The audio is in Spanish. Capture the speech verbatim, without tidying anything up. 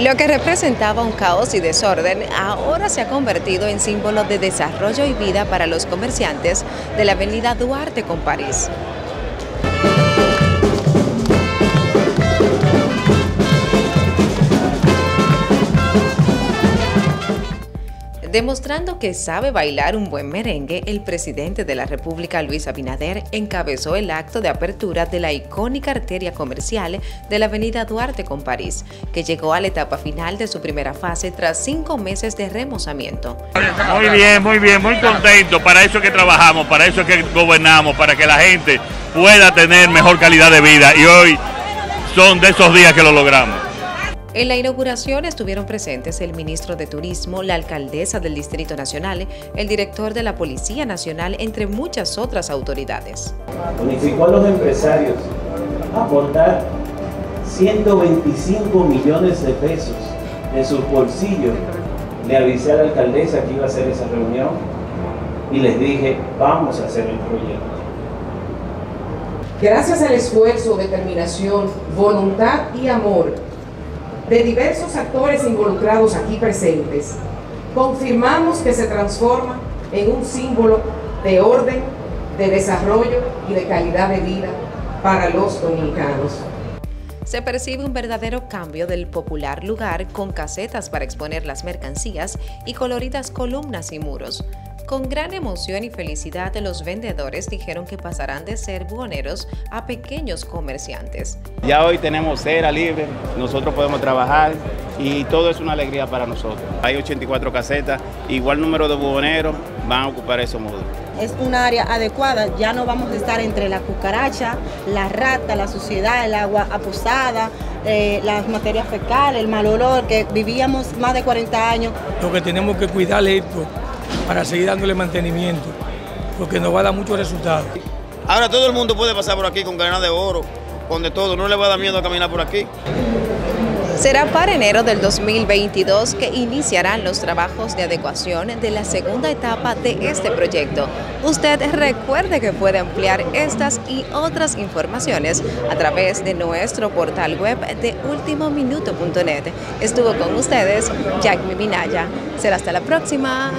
Lo que representaba un caos y desorden ahora se ha convertido en símbolo de desarrollo y vida para los comerciantes de la Avenida Duarte con París. Demostrando que sabe bailar un buen merengue, el presidente de la República, Luis Abinader, encabezó el acto de apertura de la icónica arteria comercial de la Avenida Duarte con París, que llegó a la etapa final de su primera fase tras cinco meses de remozamiento. Muy bien, muy bien, muy contento. Para eso que trabajamos, para eso que gobernamos, para que la gente pueda tener mejor calidad de vida. Y hoy son de esos días que lo logramos. En la inauguración estuvieron presentes el ministro de Turismo, la alcaldesa del Distrito Nacional, el director de la Policía Nacional, entre muchas otras autoridades. Unificó a los empresarios a aportar ciento veinticinco millones de pesos de sus bolsillos. Le avisé a la alcaldesa que iba a hacer esa reunión y les dije, vamos a hacer el proyecto. Gracias al esfuerzo, determinación, voluntad y amor de diversos actores involucrados aquí presentes, confirmamos que se transforma en un símbolo de orden, de desarrollo y de calidad de vida para los dominicanos. Se percibe un verdadero cambio del popular lugar con casetas para exponer las mercancías y coloridas columnas y muros. Con gran emoción y felicidad, los vendedores dijeron que pasarán de ser buhoneros a pequeños comerciantes. Ya hoy tenemos cera libre, nosotros podemos trabajar y todo es una alegría para nosotros. Hay ochenta y cuatro casetas, igual número de buhoneros van a ocupar esos muros. Es un área adecuada, ya no vamos a estar entre la cucaracha, la rata, la suciedad, el agua apostada, eh, las materias fecales, el mal olor, que vivíamos más de cuarenta años. Lo que tenemos que cuidar es esto, para seguir dándole mantenimiento, porque nos va a dar muchos resultados. Ahora todo el mundo puede pasar por aquí con cadena de oro, con de todo, no le va a dar miedo a caminar por aquí. Será para enero del dos mil veintidós que iniciarán los trabajos de adecuación de la segunda etapa de este proyecto. Usted recuerde que puede ampliar estas y otras informaciones a través de nuestro portal web de último minuto punto net. Estuvo con ustedes Jack Miminaya. Será hasta la próxima.